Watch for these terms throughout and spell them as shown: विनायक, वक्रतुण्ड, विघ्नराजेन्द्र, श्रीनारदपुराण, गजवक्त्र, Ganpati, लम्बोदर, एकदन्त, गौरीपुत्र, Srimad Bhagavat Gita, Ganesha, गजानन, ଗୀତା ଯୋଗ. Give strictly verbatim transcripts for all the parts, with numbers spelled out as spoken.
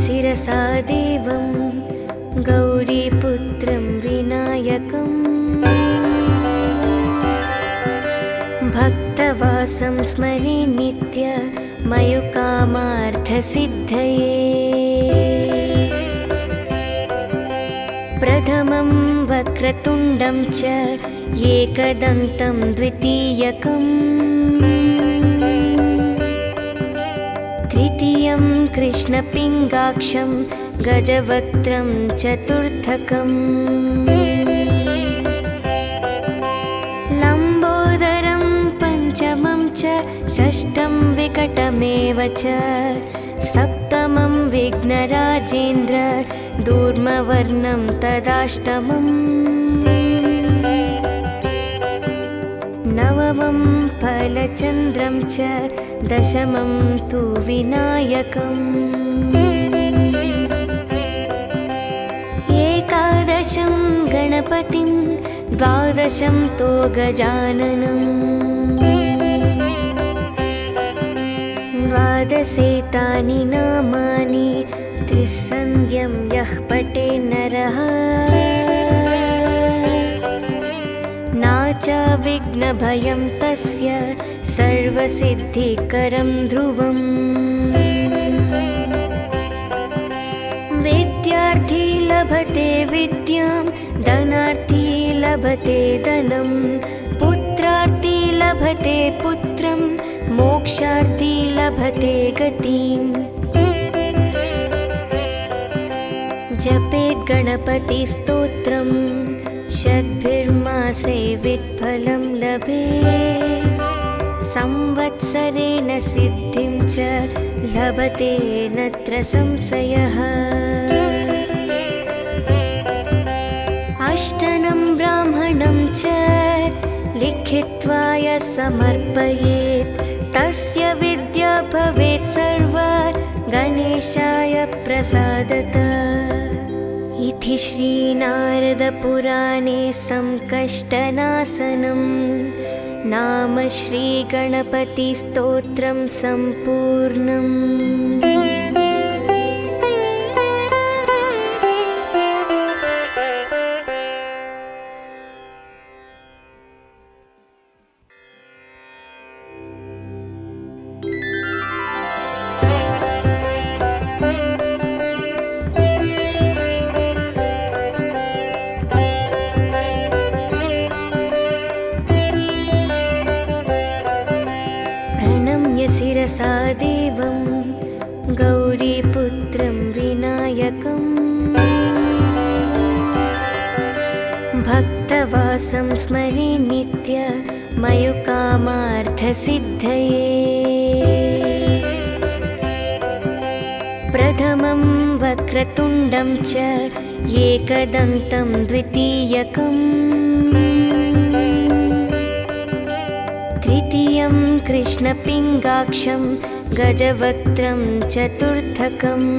शिरसा देवं गौरीपुत्रं विनायकं भक्तवासं स्मरे नित्य मयुकामार्थसिद्धये प्रथमं वक्रतुण्डं च एकदन्तं द्वितीयकं तृतीयं कृष्णपिङ्गाक्षं गजवक्त्रं चतुर्थकम् लम्बोदरं पञ्चमं च षष्ठं विकटमेव च सप्तमं विघ्नराजेन्द्र दूर्मवर्णं तदाष्टमम् नवमं फलचन्द्रं च दशमं तु विनायकम् एकादशं गणपतिं द्वादशं तु गजाननं द्वादशे तानि नामानि त्रिसन्ध्यं यः पठे नरः नाच विघ्नभयं तस्य सर्वसिद्धिकरं ध्रुवम् विद्यार्थी लभते विद्यां धनार्थी लभते धनं पुत्रार्थी लभते पुत्रं मोक्षार्थी लभते गतिं जपेत् गणपति स्तोत्रं षड्भिर्मासे वित्फलं लभेत् संवत्सरेण सिद्धिं च लभते नत्र संशयः अष्टनं ब्राह्मणं च लिखित्वा यः समर्पयेत् तस्य विद्या भवेत् सर्वा गणेशाय प्रसादतः। इति श्रीनारदपुराणे संकष्टनाशनम् नाम श्रीगणपतिस्तोत्रं सम्पूर्णम्। देवं गौरीपुत्रं विनायकं भक्तवासं स्मरे नित्य मयुकामार्थसिद्धये प्रथमं वक्रतुण्डं च एकदन्तं द्वितीयकं तृतीयं कृष्णपिङ्गाक्षं गजवक्त्रं चतुर्थकम्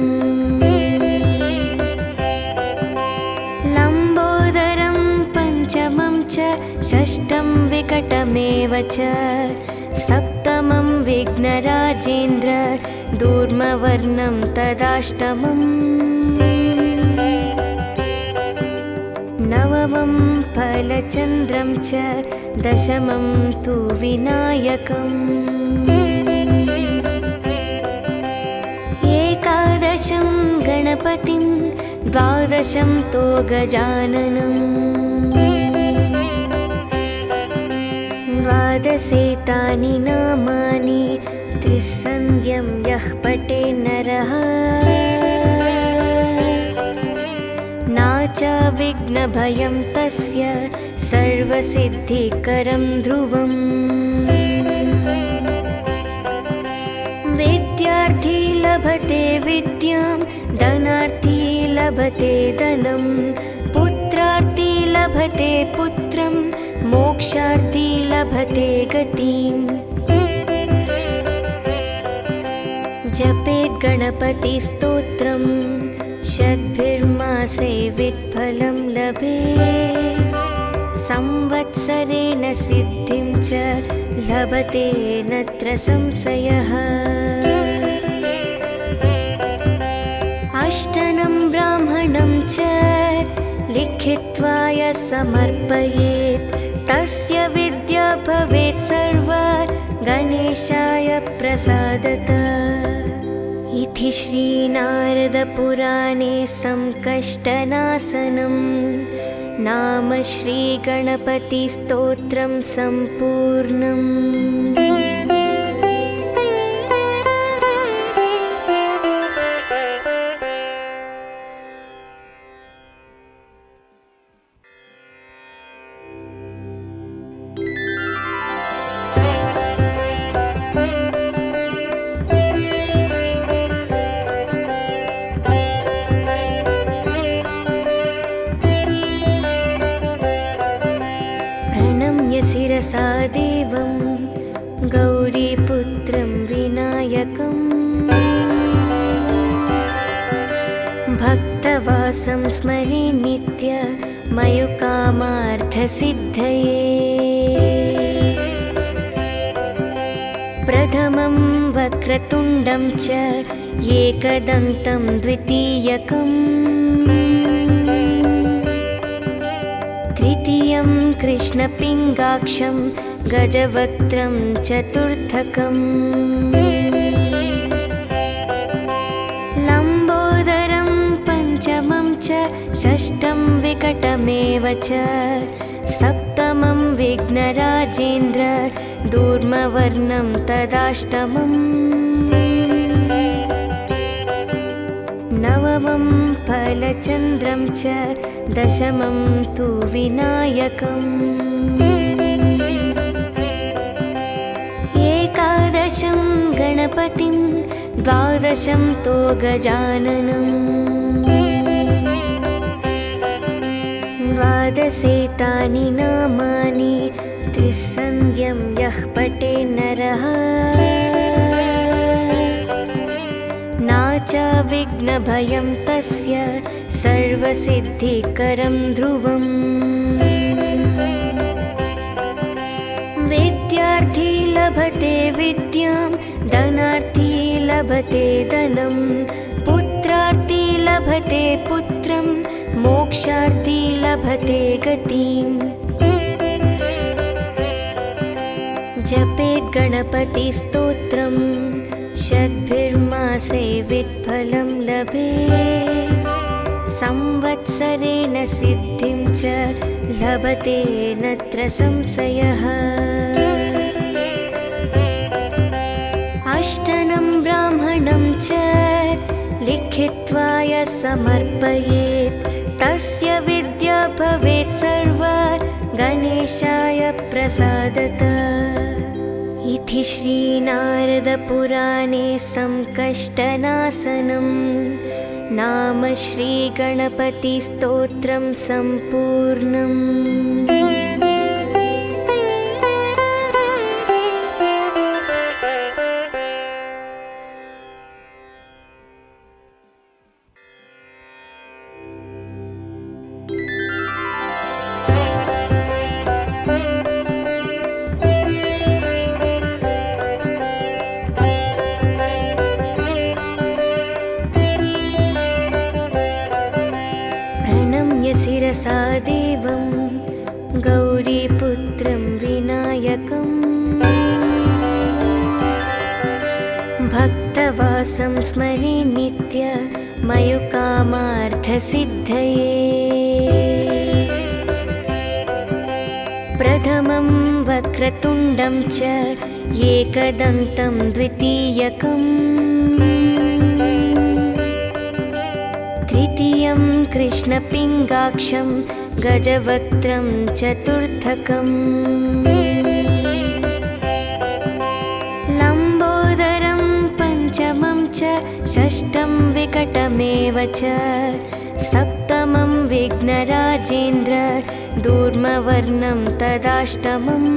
लम्बोदरं पञ्चमं च षष्ठं विकटमेव च सप्तमं विघ्नराजेन्द्र दूर्मवर्णं तदाष्टमम् नवमं फलचन्द्रं च दशमं तु विनायकम् एकादशं गणपतिं द्वादशं तु गजाननं द्वादशे तानि नामानि त्रिसन्ध्यं यः पठे नरः नाच विघ्नभयं तस्य सर्वसिद्धिकरं ध्रुवम् विद्यार्थी लभते विद्यां धनार्थी लभते धनं पुत्रार्थी लभते पुत्रं मोक्षार्थी लभते गतिं जपेत् गणपतिस्तोत्रं षड्भिर्मासे वित्फलं लभेत् संवत्सरेण सिद्धिं च लभते नत्र संशयः त्वाय समर्पयेत् तस्य विद्या भवेत् सर्वा गणेशाय प्रसादतः। इति श्री नारद पुराणे संकष्टनाशनम् नाम श्री गणपति स्तोत्रं सम्पूर्णम्। प्रथमं वक्रतुण्डं च एकदन्तं द्वितीयकं तृतीयं कृष्णपिङ्गाक्षं गजवक्त्रं चतुर्थकं लम्बोदरं पञ्चमं च षष्ठं विकटमेव च सप्तमं विघ्नराजेन्द्र दूर्मवर्णं तदाष्टमम् नवमं फलचन्द्रं च दशमं तु विनायकम् एकादशं गणपतिं द्वादशं तु गजाननम् द्वादशे तानि नामानि त्रिसन्ध्यं यः पठे नरः न च विघ्नभयं तस्य सर्वसिद्धिकरं ध्रुवम्। विद्यार्थी लभते विद्यां धनार्थी लभते धनं पुत्रार्थी लभते पुत्रं मोक्षार्थी लभते गतिम्। जपेत् गणपति स्तोत्रं षड्भिर्मासेवित् फलं लभेत् संवत्सरेण सिद्धिं च लभते नत्र संशयः। अष्टनं ब्राह्मणं च लिखित्वाय समर्पयेत् तस्य विद्या भवेत् सर्वा गणेशाय प्रसादतः। इति श्री नारद पुराणे संकष्टनाशनं नाम श्री गणपति स्तोत्रं सम्पूर्णम्। भक्तवासं स्मरे नित्य मयुकामार्थसिद्धये। प्रथमं वक्रतुण्डं च एकदन्तं द्वितीयकं तृतीयं कृष्णपिङ्गाक्षं गजवक्त्रं चतुर्थकम् षष्ठं विकटमेव च सप्तमं विघ्नराजेन्द्र दूर्मवर्णं तदाष्टमम्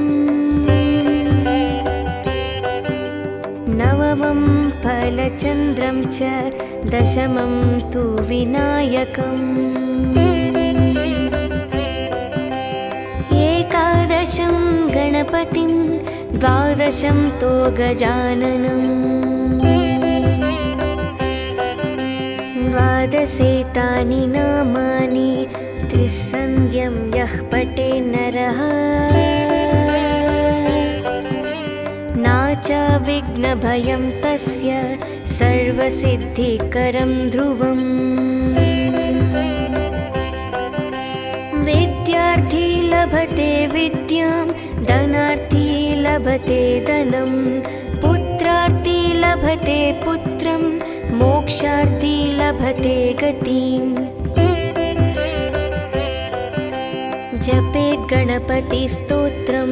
नवमं फलचन्द्रं च दशमं तु विनायकम् एकादशं गणपतिं द्वादशं तु गजाननम् द्वादशे तानि नामानि त्रिसन् पटे न रहा, नाचा विघ्न भयं तस्य सर्वसिद्धिकरं ध्रुवम्। विद्यार्थी लभते विद्यां, धनार्थी लभते धनं, पुत्रार्थी लभते पुत्रं, मोक्षार्थी लभते गतिम्। जपेत् गणपति स्तोत्रं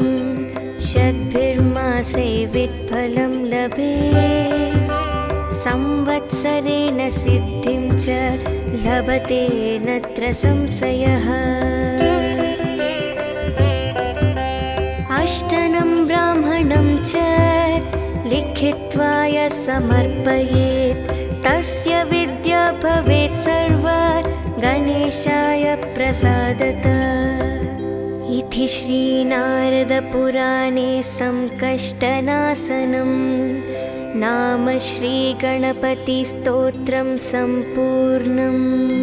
षड्भिर्मासे वित्फलं लभेत्, संवत्सरेण सिद्धिं च लभते नत्र संशयः। अष्टनं ब्राह्मणं च लिखित्वा य समर्पयेत्, तस्य विद्या भवेत् सर्वा गणेशाय प्रसादतः। इति श्री नारदपुराणे संकष्टनाशनं नाम श्री गणपति स्तोत्रं सम्पूर्णम्।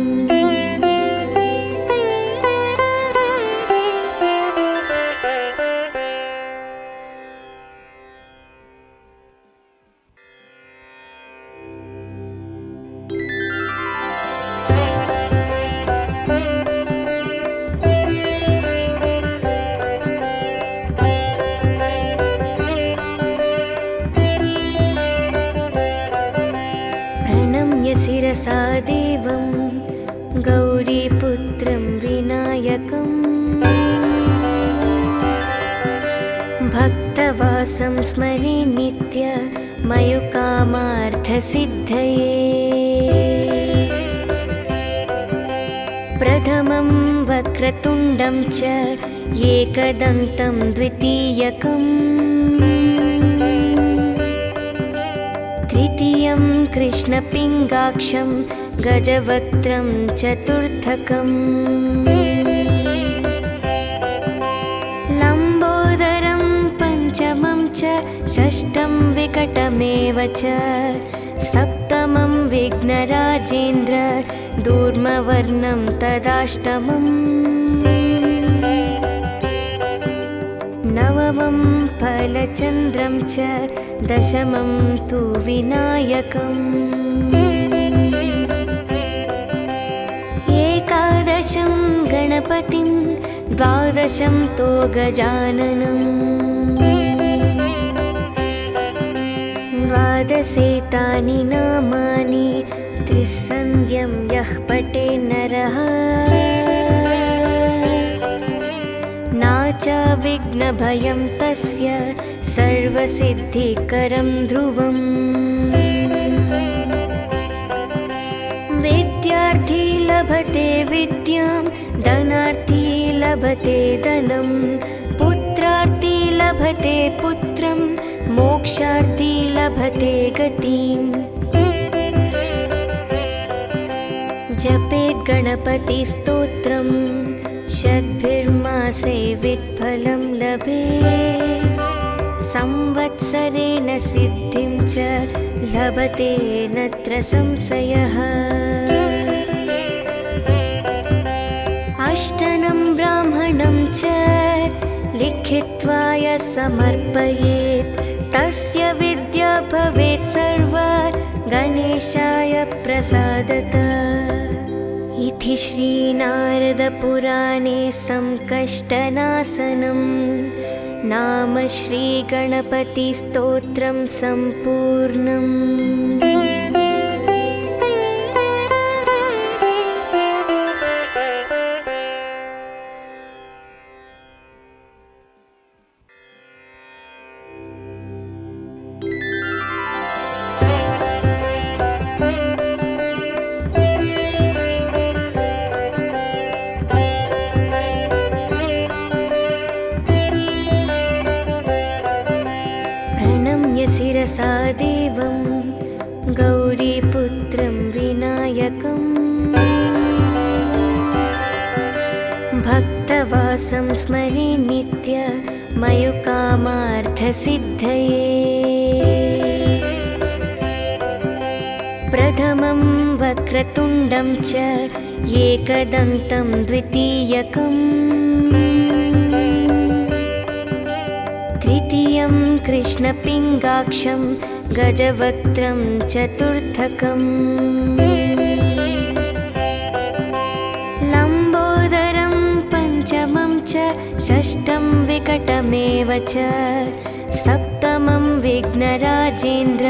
स्मरे नित्य मयुकामार्थसिद्धये। प्रथमं वक्रतुण्डं च एकदन्तं द्वितीयकं, तृतीयं कृष्णपिङ्गाक्षं गजवक्त्रं चतुर्थकम्। षष्ठं विकटमेव च, सप्तमं विघ्नराजेन्द्र दूर्मवर्णं तदाष्टमम्। नवमं फलचन्द्रं च, दशमं तु विनायकम्। एकादशं गणपतिं, द्वादशं तु गजाननम्। द्वादशे तानि नामानि, त्रिसन्ध्यं यः पटे नरः, नाचा विघ्नभयं तस्य सर्वसिद्धिकरं ध्रुवम्। विद्यार्थी लभते विद्यां, धनार्थी लभते धनं, पुत्रार्थी लभते पुत्रम्, मोक्षार्थी लभते गतिम्। जपेत् गणपति स्तोत्रं षड्भिर्मासे वित्फलं लभेत्, संवत्सरेण सिद्धिं च लभते नत्र संशयः। अष्टनं ब्राह्मणं च लिखित्वा य समर्पयेत्, तस्य विद्या भवेत् सर्वा गणेशाय प्रसादतः। इति श्री नारदपुराणे संकष्टनाशनं नाम श्री गणपति स्तोत्रं सम्पूर्णम्। स्मरे नित्य मयुकामार्थसिद्धये। प्रथमं वक्रतुण्डं च एकदन्तं द्वितीयकम्, कृष्णपिङ्गाक्षं गजवक्त्रं चतुर्थकम् लम्बोदरं पञ्चमं च षष्ठं विकटमेव च सप्तमं विघ्नराजेन्द्र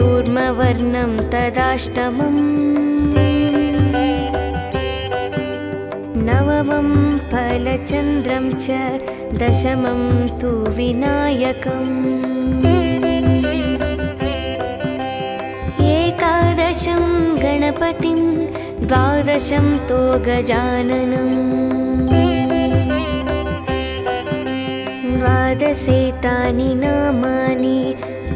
दूर्मवर्णं तदाष्टमम् नवमं फलचन्द्रं च दशमं तु विनायकम् एकादशं गणपतिं द्वादशं तु गजाननं द्वादशे तानि नामानि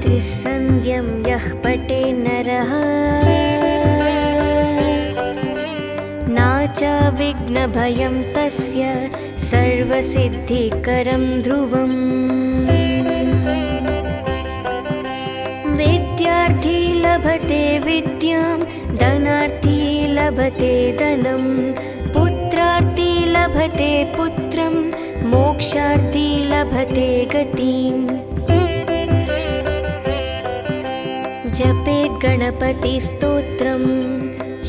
त्रिसन्ध्यं यः पठे नरः च विघ्नभयं तस्य सर्वसिद्धिकरं ध्रुवम् विद्यार्थी लभते विद्यां धनार्थी लभते धनं पुत्रार्थी लभते पुत्रं मोक्षार्थी लभते गतिं जपेत् गणपति स्तोत्रम्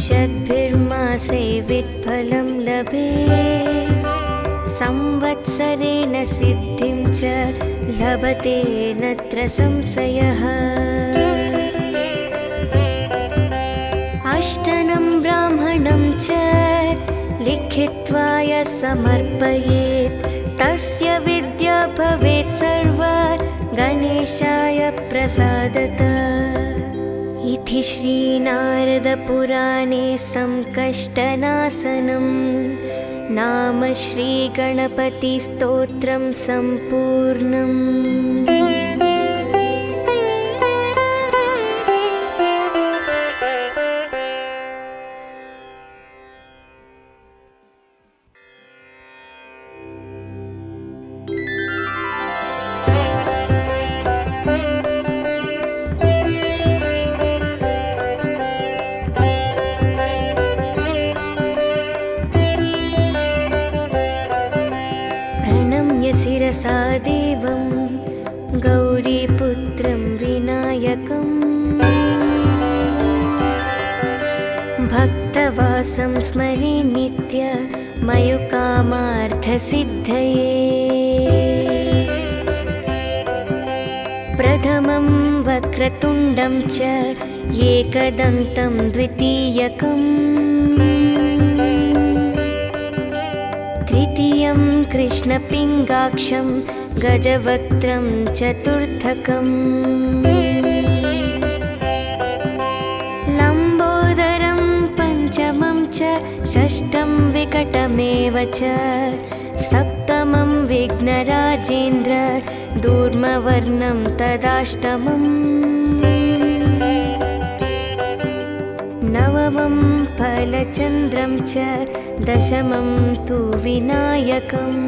षड्भिर्मासे वित्फलं लभेत् संवत्सरेण सिद्धिं च लभते नत्र संशयः अष्टनं ब्राह्मणं च लिखित्वा यः समर्पयेत् तस्य विद्या भवेत् सर्वा गणेशाय प्रसादतः। इति श्रीनारदपुराणे संकष्टनाशनं नाम श्रीगणपतिस्तोत्रं सम्पूर्णम्। स्मरे नित्य मयुकामार्थसिद्धये प्रथमं वक्रतुण्डं च एकदन्तं द्वितीयकं तृतीयं कृष्णपिङ्गाक्षं गजवक्त्रं चतुर्थकम् षष्ठं विकटमेव च सप्तमं विघ्नराजेन्द्र दूर्मवर्णं तदाष्टमं नवमं फलचन्द्रं च दशमं तु विनायकम्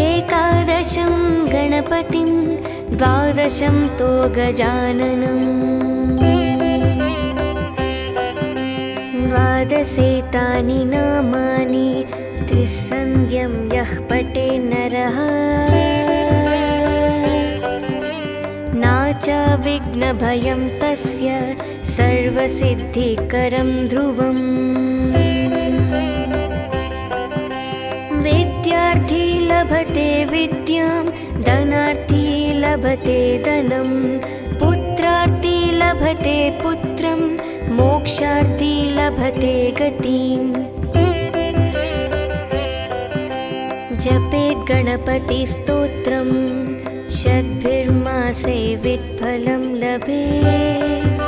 एकादशं गणपतिं द्वादशं तु गजाननम् द्वादशे तानि नामानि त्रिसन्ध्यं यः पठे नरः न च विघ्नभयं तस्य सर्वसिद्धिकरं ध्रुवम् विद्यार्थी लभते विद्यां धनार्थी लभते धनं पुत्रार्थी लभते पुत्रं मोक्षार्थी लभते गतिं जपेत् गणपतिस्तोत्रं षड्भिर्मासे वित्फलं लभेत्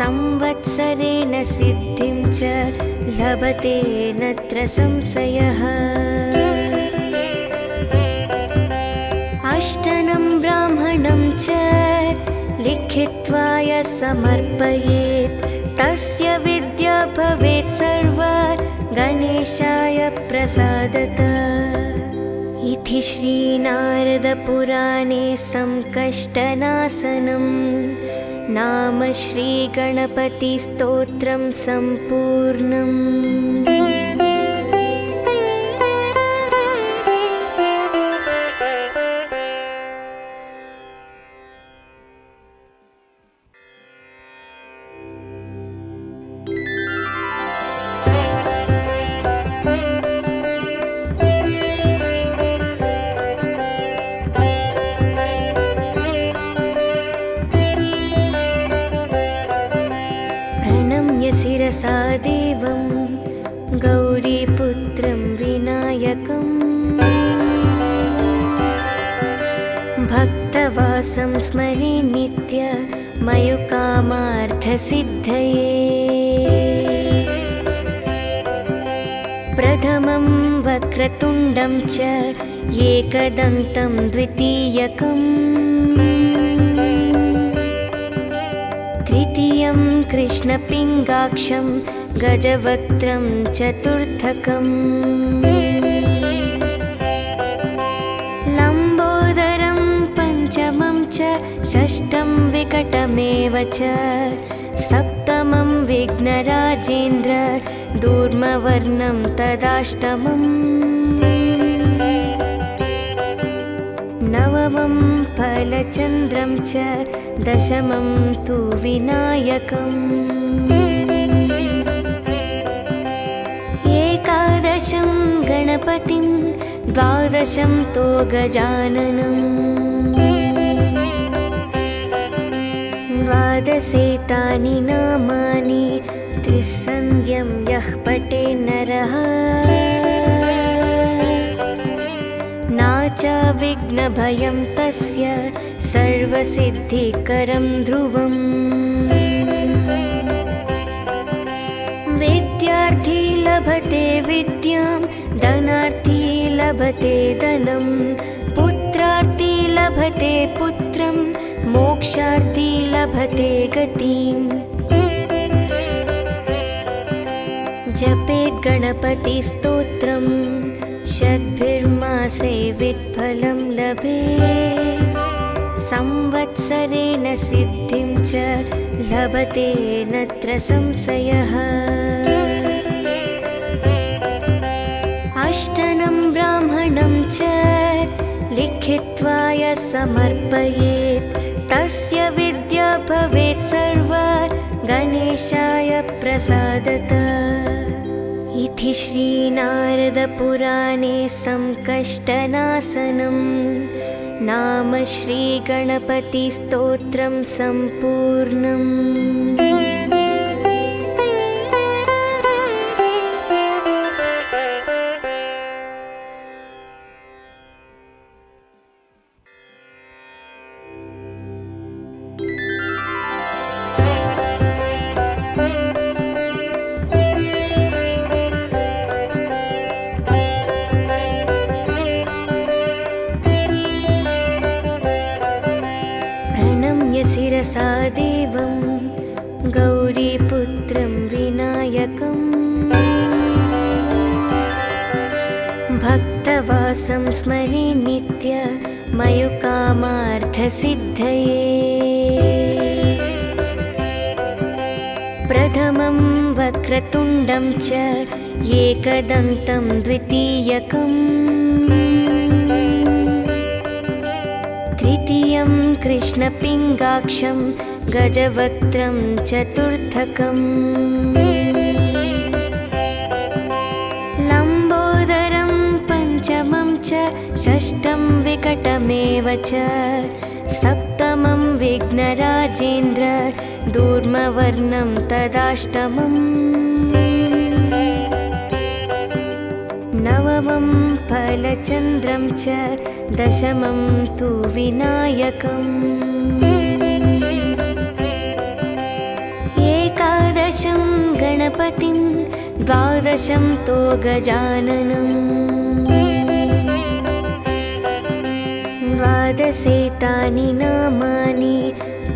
संवत्सरेण सिद्धिं च लभते नत्र संशयः अष्टनं ब्राह्मणं च लिखित्वा यः समर्पयेत् तस्य विद्या भवेत् सर्वा गणेशाय प्रसादतः। इति श्रीनारदपुराणे संकष्टनाशनं नाम श्रीगणपतिस्तोत्रं सम्पूर्णम्। शिरसा देवं गौरीपुत्रं विनायकं भक्तवासं स्मरे नित्य मयुकामार्थसिद्धये प्रथमं वक्रतुण्डं च एकदन्तं द्वितीयकम् तृतीयं कृष्णपिङ्गाक्षं गजवक्त्रं चतुर्थकं लम्बोदरं पञ्चमं च षष्ठं विकटमेव च सप्तमं विघ्नराजेन्द्र दूर्मवर्णं तदाष्टमम् नवमं फलचन्द्रं च दशमं तु विनायकम् एकादशं गणपतिं द्वादशं तो गजाननम् द्वादशे तानि नामानि त्रिसन्ध्यं यः पठे नरः नाच विघ्नभयं तस्य सर्वसिद्धिकरं ध्रुवम् विद्यार्थी लभते विद्यां धनार्थी लभते धनं पुत्रार्थी लभते पुत्रं मोक्षार्थी लभते गतिं जपेत् गणपतिस्तोत्रं षड्भिर्मासे वित्फलं लभेत् संवत्सरेण सिद्धिं च लभते नत्र संशयः अष्टनं ब्राह्मणं च लिखित्वा यः समर्पयेत् तस्य विद्या भवेत् सर्वा गणेशाय प्रसादतः इति श्रीनारदपुराणे संकष्टनाशनं नाम श्रीगणपतिस्तोत्रं सम्पूर्णम् देवं गौरीपुत्रं विनायकं भक्तवासं स्मरे नित्य मयुकामार्थसिद्धये प्रथमं वक्रतुण्डं च एकदन्तं द्वितीयकम् तृतीयं कृष्णपिङ्गाक्षं गजवक्त्रं चतुर्थकं लम्बोदरं पञ्चमं च षष्ठं विकटमेव च सप्तमं विघ्नराजेन्द्र दूर्मवर्णं तदाष्टमम् नवमं फलचन्द्रं च दशमं तु विनायकम् एकादशं गणपतिं द्वादशं तो गजाननं द्वादशे तानि नामानि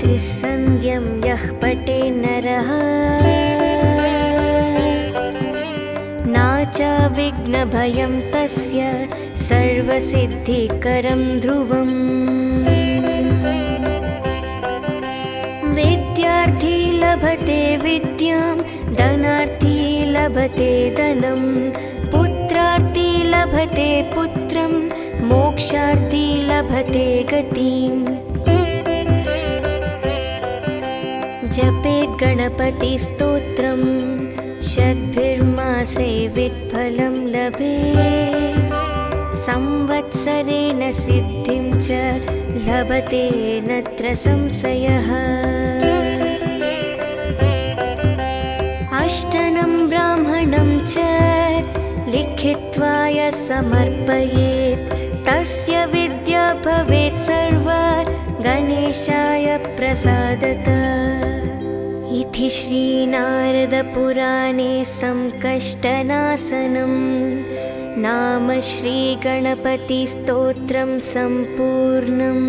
त्रिसन्ध्यं यः पठे नरः नाच विघ्नभयं तस्य सर्वसिद्धिकरं ध्रुवम् विद्यार्थी लभते विद्यां धनार्थी लभते धनं पुत्रार्थी लभते पुत्रं मोक्षार्थी लभते गतिं जपेत् गणपतिस्तोत्रं षड्भिर्मासे वित्फलं लभेत् संवत्सरेण सिद्धिं च लभते नत्र संशयः पष्टनं ब्राह्मणं च लिखित्वा य समर्पयेत् तस्य विद्या भवेत् सर्वा गणेशाय प्रसादतः। इति श्री नारद पुराणे संकष्टनाशनं नाम श्री गणपति स्तोत्रं सम्पूर्णम्।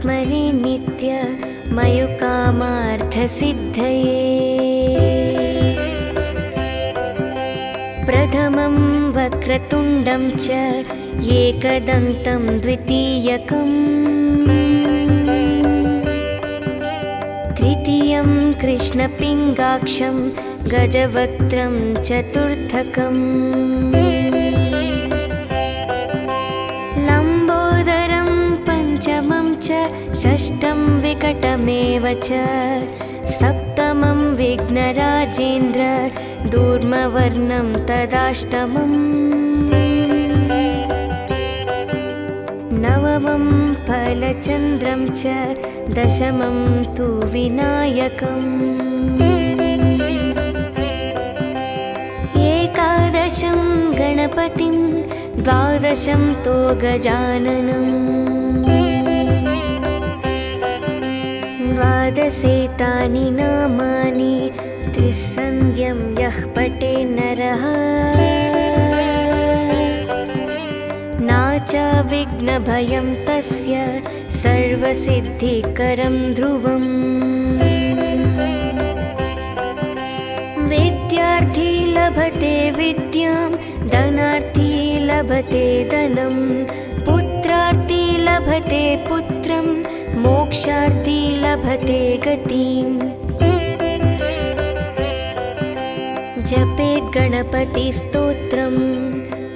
स्मरे नित्य मयुकामार्थसिद्धये प्रथमं वक्रतुण्डं च एकदन्तं द्वितीयकं तृतीयं कृष्णपिङ्गाक्षं गजवक्त्रं चतुर्थकम् षष्ठं विकटमेव च सप्तमं विघ्नराजेन्द्र दूर्मवर्णं तदाष्टमं नवमं फलचन्द्रं च दशमं तु विनायकम् एकादशं गणपतिं द्वादशं तु गजाननम् द्वादशे तानि नामानि त्रिसन्ध्यं यः पठे नरः न च विघ्नभयं तस्य सर्वसिद्धिकरं ध्रुवम्। विद्यार्थी लभते विद्यां धनार्थी लभते धनं पुत्रार्थी लभते पुत्रम् मोक्षार्थी लभते गतिम्। जपेत् गणपतिस्तोत्रं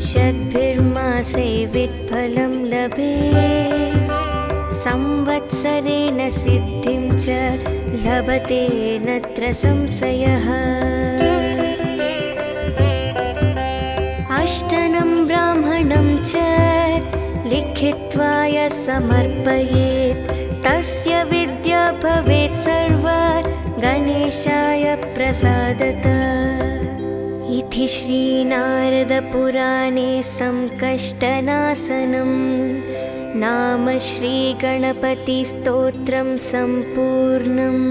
षड्भिर्मासेवित् फलं लभेत् संवत्सरेण सिद्धिं च लभते नत्र संशयः। अष्टनं ब्राह्मणं च लिखित्वा य समर्पयेत् तस्य विद्या भवेत् सर्वा गणेशाय प्रसादतः। इति श्री नारद पुराणे संकष्टनाशनं नाम श्री गणपति स्तोत्रं सम्पूर्णम्।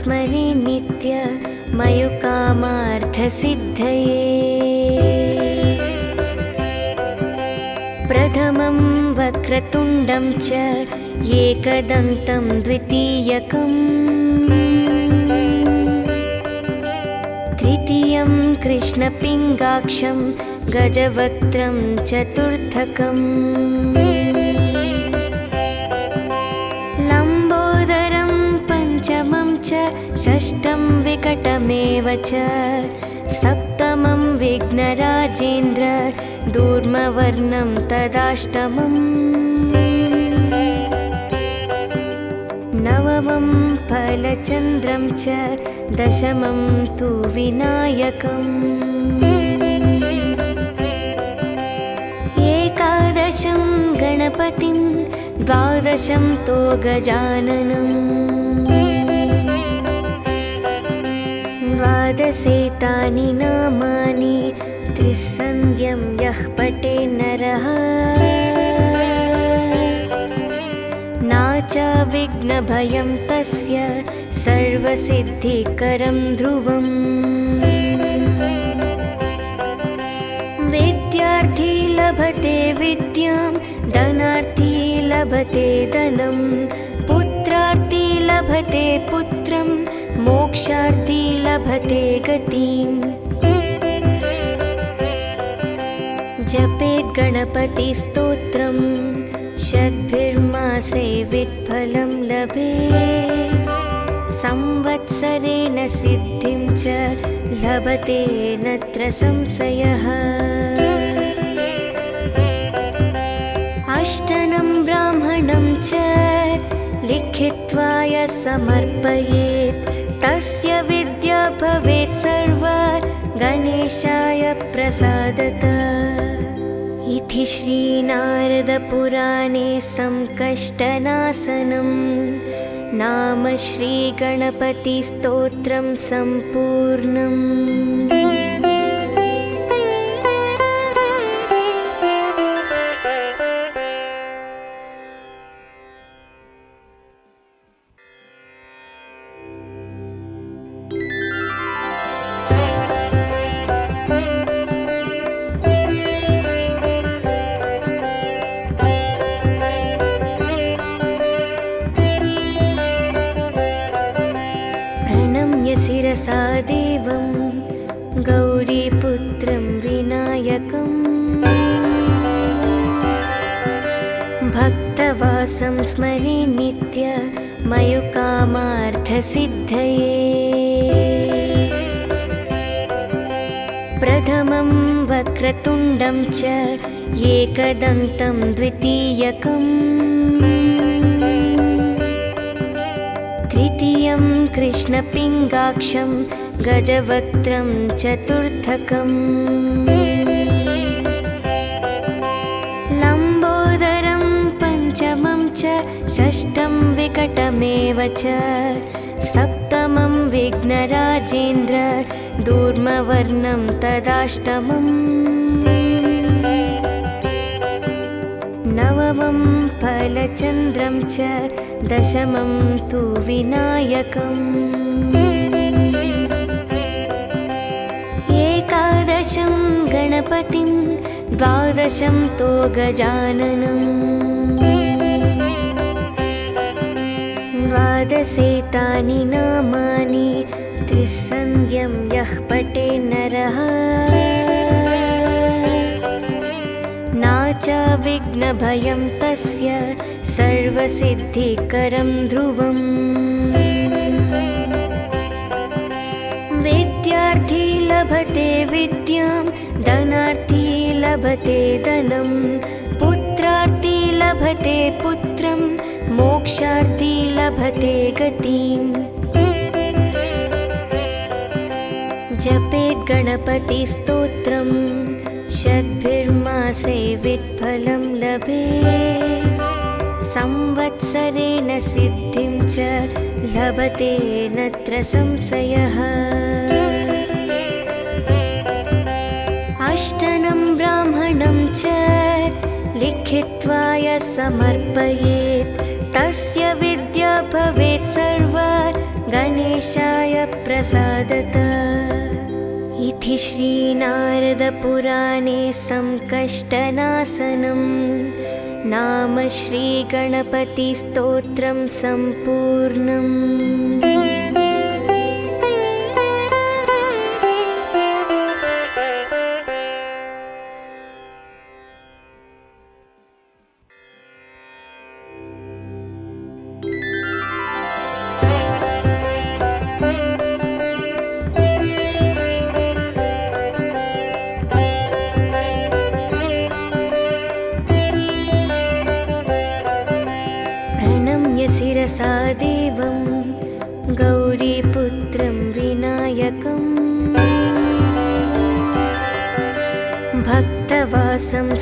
स्मरे नित्य मयुकामार्थसिद्धये प्रथमं वक्रतुण्डं च एकदन्तं द्वितीयकं तृतीयं कृष्णपिङ्गाक्षं गजवक्त्रं चतुर्थकम् षष्ठं विकटमेव च सप्तमं विघ्नराजेन्द्र दूर्मवर्णं तदाष्टमं नवमं फलचन्द्रं च दशमं तु विनायकम् एकादशं गणपतिं द्वादशं तु गजाननम् संवादसेतानि नामानि त्रिसन्ध्यं यः पठे नरः नाच विघ्नभयं तस्य सर्वसिद्धिकरं ध्रुवम्। विद्यार्थी लभते विद्यां धनार्थी लभते धनं पुत्रार्थी लभते पुत्रं मोक्षार्थी लभते गतिं। जपेत् गणपतिस्तोत्रं षड्भिर्मासे वित्फलं लभेत् संवत्सरेण सिद्धिं च लभते नत्र संशयः। अष्टनं ब्राह्मणं च लिखित्वा यः समर्पयेत् तस्य विद्या भवेत् सर्वा गणेशाय प्रसादतः। इति श्रीनारदपुराणे संकष्टनाशनं नाम श्रीगणपतिस्तोत्रं सम्पूर्णम्। स्मरे नित्य मयुकामार्थसिद्धये। प्रथमं वक्रतुण्डं च एकदन्तं द्वितीयकं तृतीयं कृष्णपिङ्गाक्षं गजवक्त्रं चतुर्थकं षष्ठं विकटमेव च सप्तमं विघ्नराजेन्द्र दूर्मवर्णं तदाष्टमं नवमं फलचन्द्रं च दशमं तु विनायकम्। एकादशं गणपतिं द्वादशं तु गजाननम्। द्वादशेतानि नामानि त्रिसन्ध्यं यः पठे नरः नाच विघ्नभयं तस्य सर्वसिद्धिकरं ध्रुवम्। विद्यार्थी लभते विद्यां धनार्थी लभते धनं पुत्रार्थी लभते पुत्रं मोक्षार्थी लभते गतिं। जपेत् गणपतिस्तोत्रं षड्भिर्मासे वित्फलं लभेत् संवत्सरेण सिद्धिं च लभते नत्र संशयः। अष्टनं ब्राह्मणं च लिखित्वा यः समर्पयेत् तस्य विद्या भवेत् सर्वा गणेशाय प्रसादतः। इति श्रीनारदपुराणे संकष्टनाशनं नाम श्रीगणपतिस्तोत्रं सम्पूर्णम्।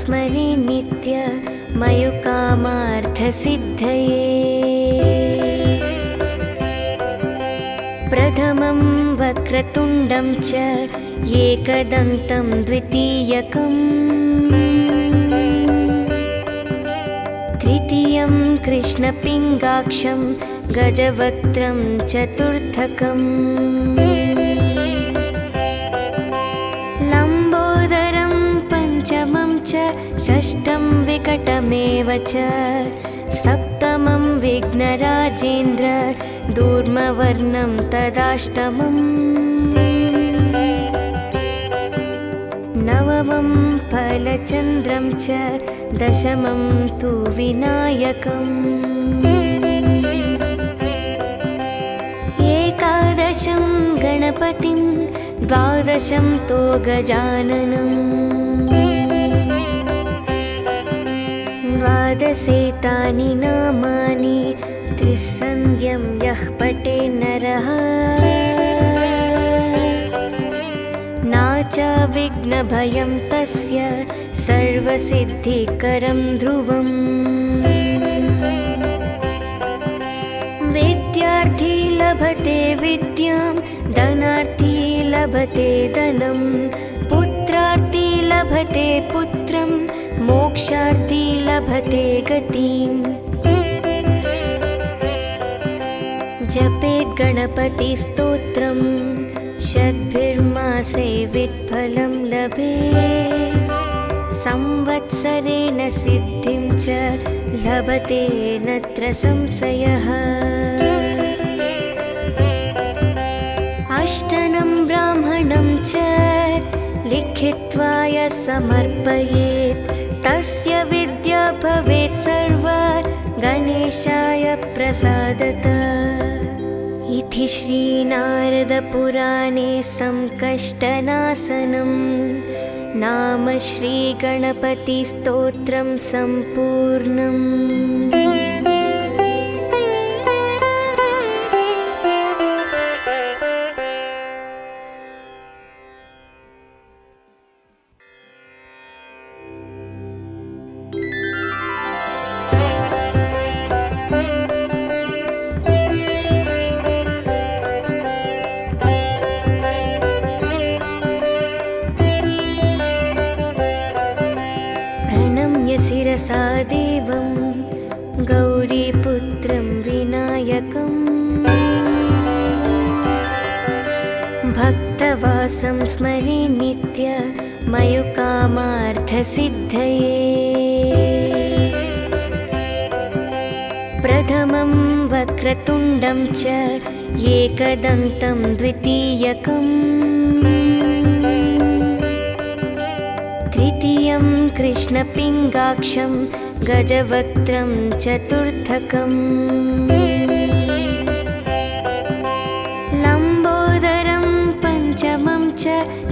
स्मरे नित्य मयुकामार्थसिद्धये। प्रथमं वक्र वक्रतुण्डं च एकदन्तं द्वितीयकं तृतीयं कृष्णपिङ्गाक्षं गजवक्त्रं चतुर्थकं लम्बोदरं पञ्चमं च षष्ठं विकटमेव च सप्तमं विघ्नराजेन्द्र दूर्मवर्णं तदाष्टमम् नवमं फलचन्द्रं च दशमं तु विनायकम् एकादशं गणपतिं द्वादशं तु गजाननम् द्वादशे तानि नामानि त्रिसन्ध्यं यः पठे नरः नाच विघ्नभयं तस्य सर्वसिद्धिकरं ध्रुवम् विद्यार्थी लभते विद्यां धनार्थी लभते धनं पुत्रार्थी लभते पुत्रं मोक्षार्थी लभते गतिम् जपेत् गणपति स्तोत्रं षड्भिर्मासे वित्फलं लभेत् संवत्सरेण सिद्धिं च लभते नत्र संशयः अष्टनं ब्राह्मणं च लिखित्वा यः समर्पयेत् तस्य विद्या भवेत् सर्वा गणेशाय प्रसादतः। इति श्री नारदपुराणे संकष्टनाशनं नाम श्री गणपतिस्तोत्रं सम्पूर्णम्। स्मरे नित्य मयुकामार्थसिद्धये प्रथमं वक्रतुण्डं च एकदन्तं द्वितीयकं तृतीयं कृष्णपिङ्गाक्षं गजवक्त्रं चतुर्थकम्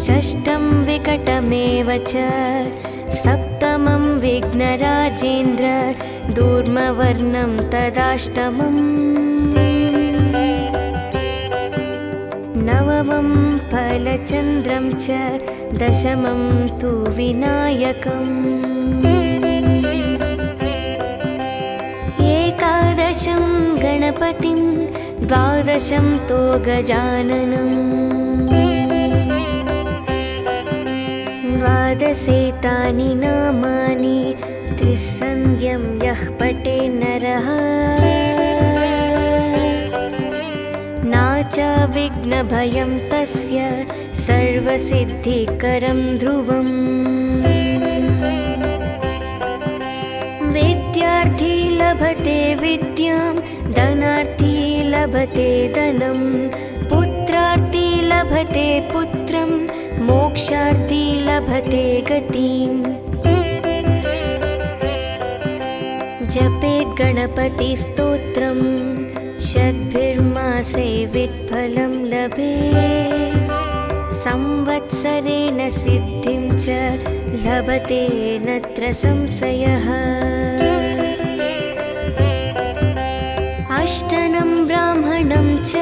षष्ठं विकटमेव च सप्तमं विघ्नराजेन्द्र दूर्मवर्णं तदाष्टमम् नवमं फलचन्द्रं च दशमं तु विनायकम् एकादशं गणपतिं द्वादशं तु गजाननम् द्वादशे तानि नामानि त्रिसन्ध्यं यः पठे नरः नाच विघ्नभयं तस्य सर्वसिद्धिकरं ध्रुवम् विद्यार्थी लभते विद्यां धनार्थी लभते धनं पुत्रार्थी लभते पुत्रं मोक्षार्थी लभते गतिं जपेत् गणपति स्तोत्रं षड्भिर्मासे वित्फलं लभेत् संवत्सरेण सिद्धिं च लभते नत्र संशयः अष्टनं ब्राह्मणं च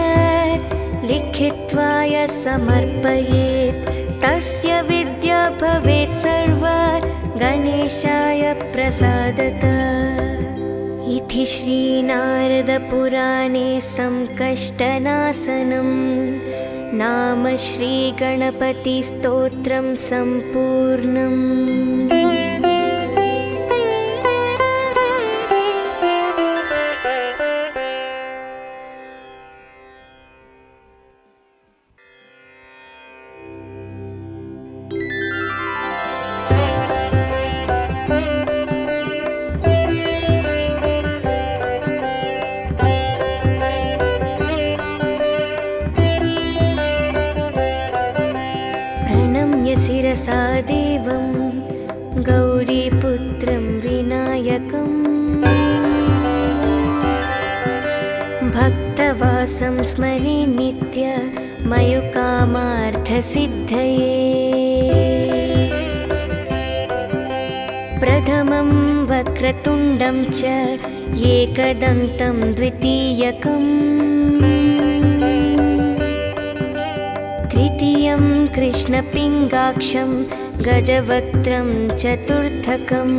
लिखित्वा यः समर्पयेत् तस्य विद्या भवेत् सर्वा गणेशाय प्रसादतः। इति श्रीनारदपुराणे संकष्टनाशनं नाम श्रीगणपतिस्तोत्रं सम्पूर्णम्। स्मरे नित्य मयुकामार्थसिद्धये प्रथमं वक्रतुण्डं च एकदन्तं द्वितीयकं तृतीयं कृष्णपिङ्गाक्षं गजवक्त्रं चतुर्थकम्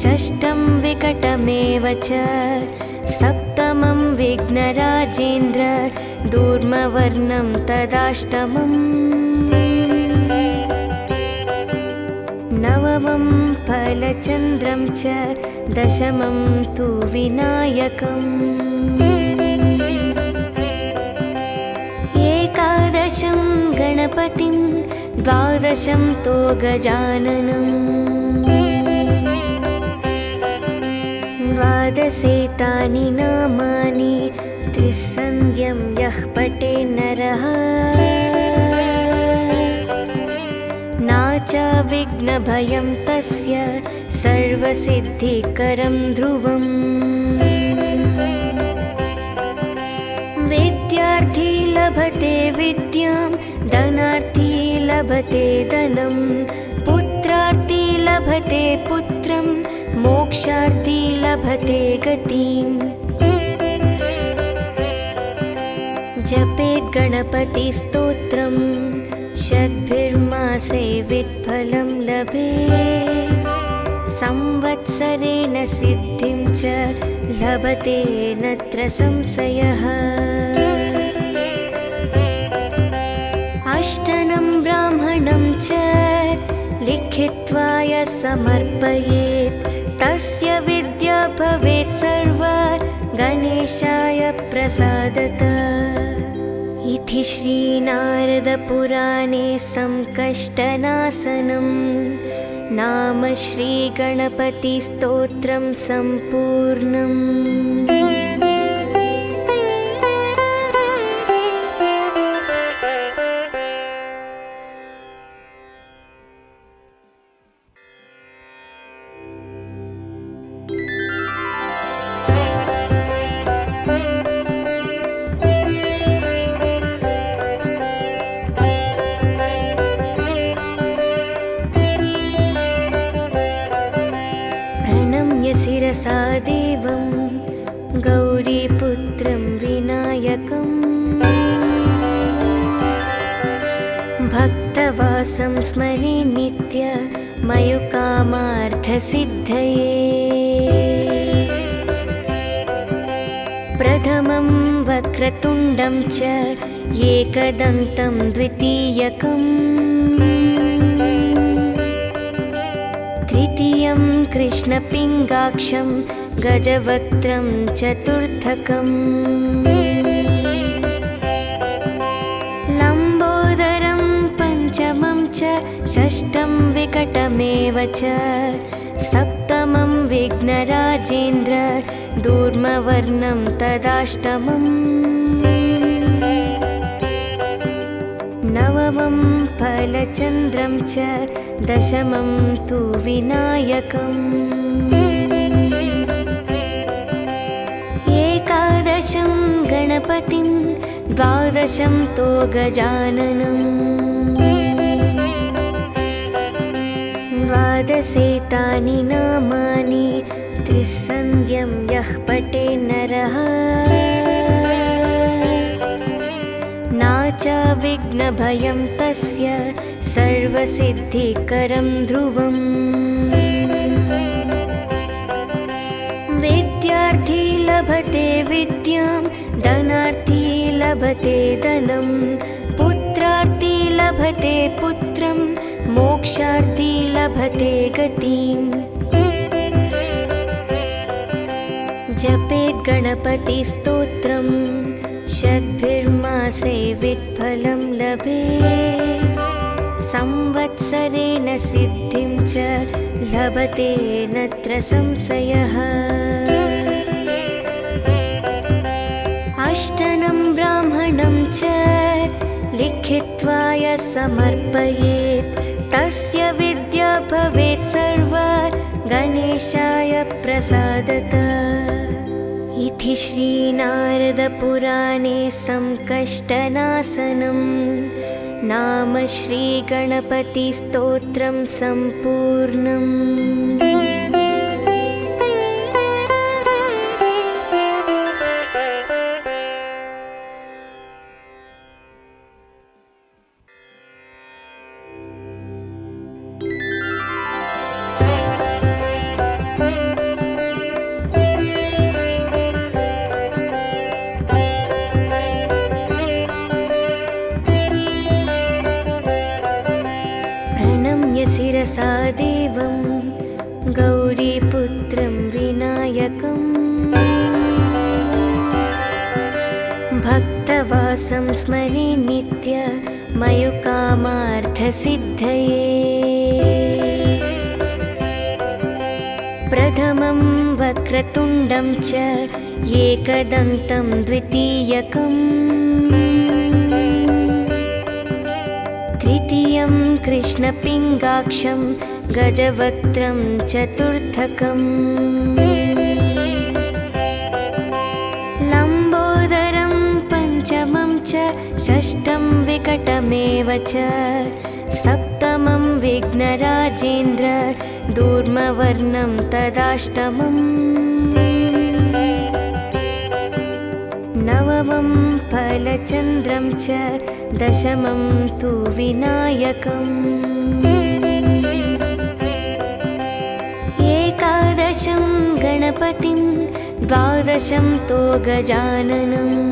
षष्ठं विकटमेव च सप्तमं विघ्नराजेन्द्र दूर्मवर्णं तदाष्टमं नवमं फलचन्द्रं च दशमं तु विनायकम् एकादशं गणपतिं द्वादशं तु गजाननम् द्वादशे तानि नामानि त्रिसन्ध्यं यः पठे नरः न च विघ्नभयं तस्य सर्वसिद्धिकरं ध्रुवम् विद्यार्थी लभते विद्यां धनार्थी लभते धनं पुत्रार्थी लभते पुत्रम् मोक्षार्थी लभते गतिम् जपेत् गणपतिस्तोत्रं षड्भिर्मासे वित्फलं लभेत् संवत्सरेण सिद्धिं च लभते नत्र संशयः अष्टनं ब्राह्मणं च लिखित्वा य समर्पयेत् तस्य विद्या भवेत् सर्वा गणेशाय प्रसादता। इति श्रीनारदपुराणे संकष्टनाशनं नाम श्रीगणपतिस्तोत्रं सम्पूर्णम्। स्मरे नित्य मयुकामार्थसिद्धये प्रथमं वक्रतुण्डं च एकदन्तं द्वितीयकं तृतीयं कृष्णपिङ्गाक्षं गजवक्त्रं चतुर्थकम् षष्ठं विकटमेव च सप्तमं विघ्नराजेन्द्र दूर्मवर्णं तदाष्टमं नवमं फलचन्द्रं च दशमं तु विनायकम् एकादशं गणपतिं द्वादशं तु गजाननम् द्वादशे तानि नामानि त्रिसन्ध्यं यः पठे नरः न च विघ्नभयं तस्य सर्वसिद्धिकरं ध्रुवं विद्यार्थी लभते विद्यां धनार्थी लभते धनं पुत्रार्थी लभते पुत्रं मोक्षार्थी लभते गतिं जपेत् गणपतिस्तोत्रं षड्भिर्मासे वित्फलं लभेत् संवत्सरेण सिद्धिं च लभते नत्र संशयः। अष्टनं ब्राह्मणं च लिखित्वा यः समर्पयेत् तस्य विद्या भवेत् सर्वा गणेशाय प्रसादतः। इति श्रीनारदपुराणे संकष्टनाशनम् नाम श्रीगणपतिस्तोत्रं सम्पूर्णम्। स्मरे नित्य मयुकामार्थसिद्धये प्रथमं वक्रतुण्डं च एकदन्तं द्वितीयकं तृतीयं कृष्णपिङ्गाक्षं गजवक्त्रं चतुर्थकं षष्ठं विकटमेव च सप्तमं विघ्नराजेन्द्र दूर्मवर्णं तदाष्टमं नवमं फलचन्द्रं च दशमं तु विनायकम् एकादशं गणपतिं द्वादशं तु गजाननम्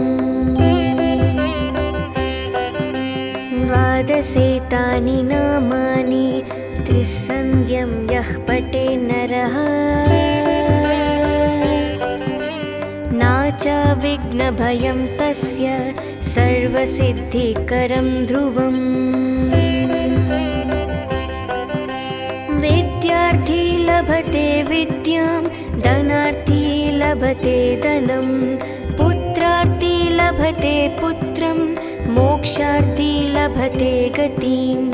द्वादशेतानि नामानि त्रिसन्ध्यं यः पठे नरः नाच विघ्नभयं तस्य सर्वसिद्धिकरं ध्रुवम् विद्यार्थी लभते विद्यां धनार्थी लभते धनं पुत्रार्थी लभते पुत्रम् मोक्षार्थी लभते गतिं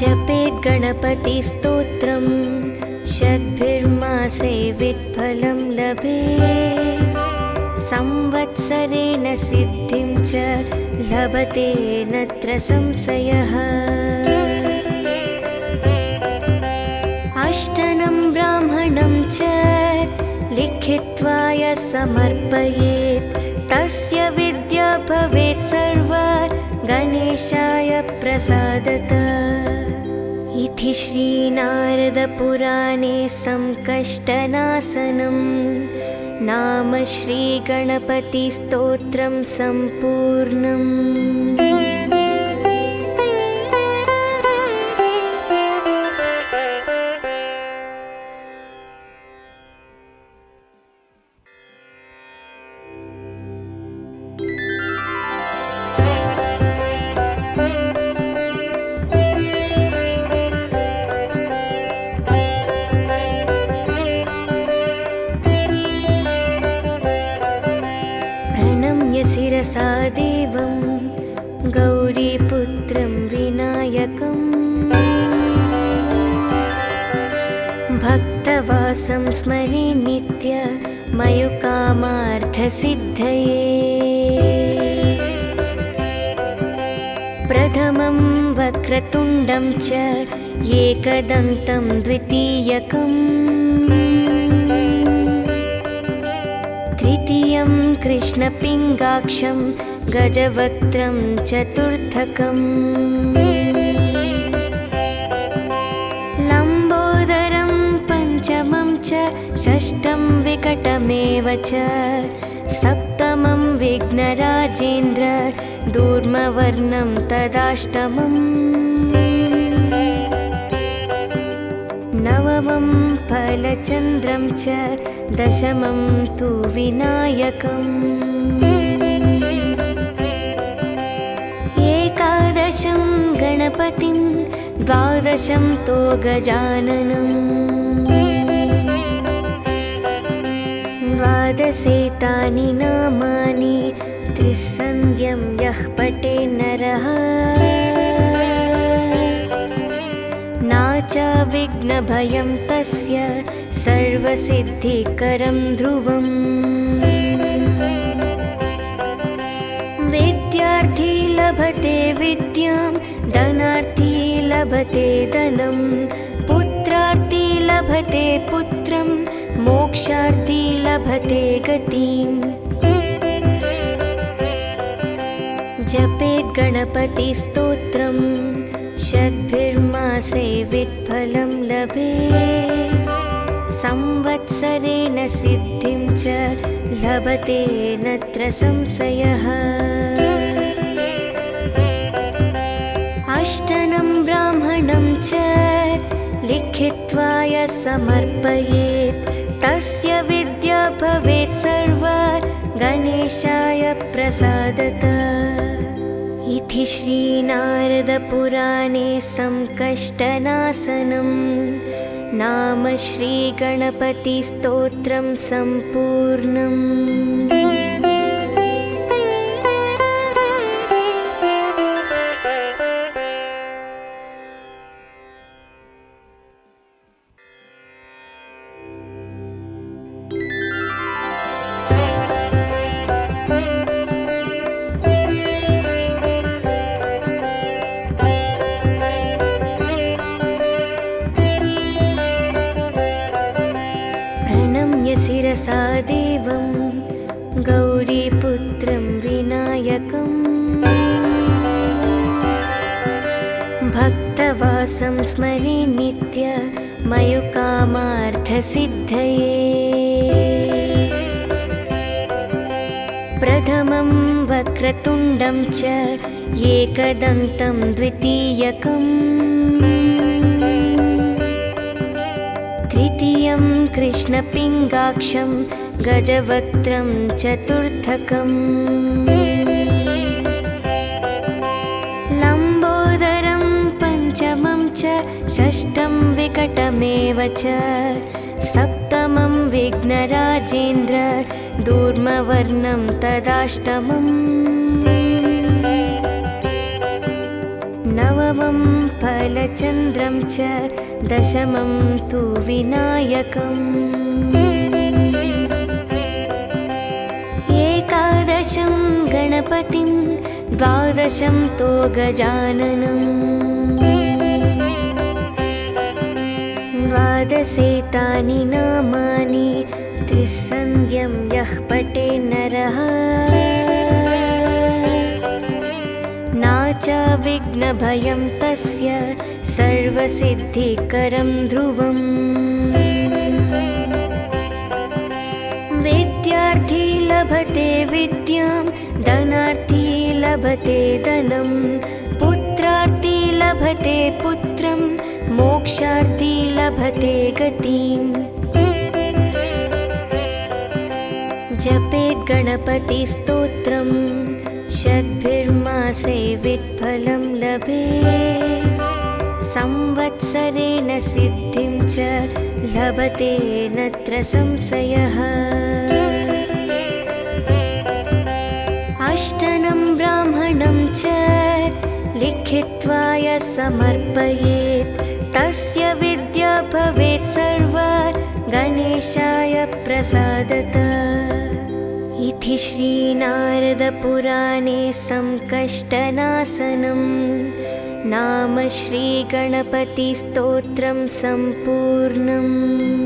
जपेत् गणपतिस्तोत्रं षड्भिर्मासे वित्फलं लभेत् संवत्सरेण सिद्धिं च लभते नत्र संशयः। अष्टनं ब्राह्मणं च लिखित्वा यः समर्पयेत् तस्य विद्या भवेत् सर्वा गणेशाय प्रसादतः। इति श्रीनारदपुराणे संकष्टनाशनं नाम श्रीगणपतिस्तोत्रं सम्पूर्णम्। स्मरे नित्य मयुकामार्थसिद्धये प्रथमं वक्रतुण्डं च एकदन्तं द्वितीयकं तृतीयं कृष्णपिङ्गाक्षं गजवक्त्रं चतुर्थकं लंबोदरं पंचमं च षष्ठं विकटमेव च सप्तमं विघ्नराजेन्द्र दूर्मवर्णं तदाष्टमम् नवमं फलचन्द्रं च दशमं तु विनायकम् एकादशं गणपतिं द्वादशं तो गजाननम् द्वादशे तानि नामानि त्रिसन्ध्यं यः पठे नरः नाच विघ्नभयं तस्य सर्वसिद्धिकरं ध्रुवम् विद्यार्थी लभते विद्यां धनार्थी लभते धनं पुत्रार्थी लभते पुत्रं मोक्षार्थी लभते गतिं जपेत् गणपति स्तोत्रं षड्भिर्मासे वित्फलं लभेत् संवत्सरेण सिद्धिं च लभते नत्र संशयः अष्टनं ब्राह्मणं च लिखित्वा यः समर्पयेत् तस्य विद्या भवेत् सर्वा गणेशाय प्रसादतः इति श्री नारदपुराणे संकष्टनाशनं नाम श्री गणपतिस्तोत्रं सम्पूर्णम्। देवं गौरीपुत्रं विनायकं भक्तवासं स्मरे नित्य मयुकामार्थसिद्धये प्रथमं वक्रतुण्डं च एकदन्तं द्वितीयकम् तृतीयं कृष्णपिङ्गाक्षं गजवक्त्रं चतुर्थकं लम्बोदरं पञ्चमं च षष्ठं विकटमेव च सप्तमं विघ्नराजेन्द्र दूर्मवर्णं तदाष्टमम् नवमं फलचन्द्रं च दशमं तु विनायकम् एकादशं गणपतिं द्वादशं तो गजाननम् द्वादशे तानि नामानि त्रिसन्ध्यं यः पठे नरः नाच विघ्नभयं तस्य सर्वसिद्धिकरं ध्रुवम् विद्यार्थी लभते विद्यां धनार्थी लभते धनं पुत्रार्थी लभते पुत्रं मोक्षार्थी लभते गतिं जपेत् गणपतिस्तोत्रं षड्भिर्मासे वित्फलं लभेत् संवत्सरेण सिद्धिं च लभते नत्र संशयः अष्टनं ब्राह्मणं च लिखित्वा यः समर्पयेत् तस्य विद्या भवेत् सर्वा गणेशाय प्रसादतः इति श्री नारदपुराणे संकष्टनाशनं नाम श्री गणपतिस्तोत्रं सम्पूर्णम्।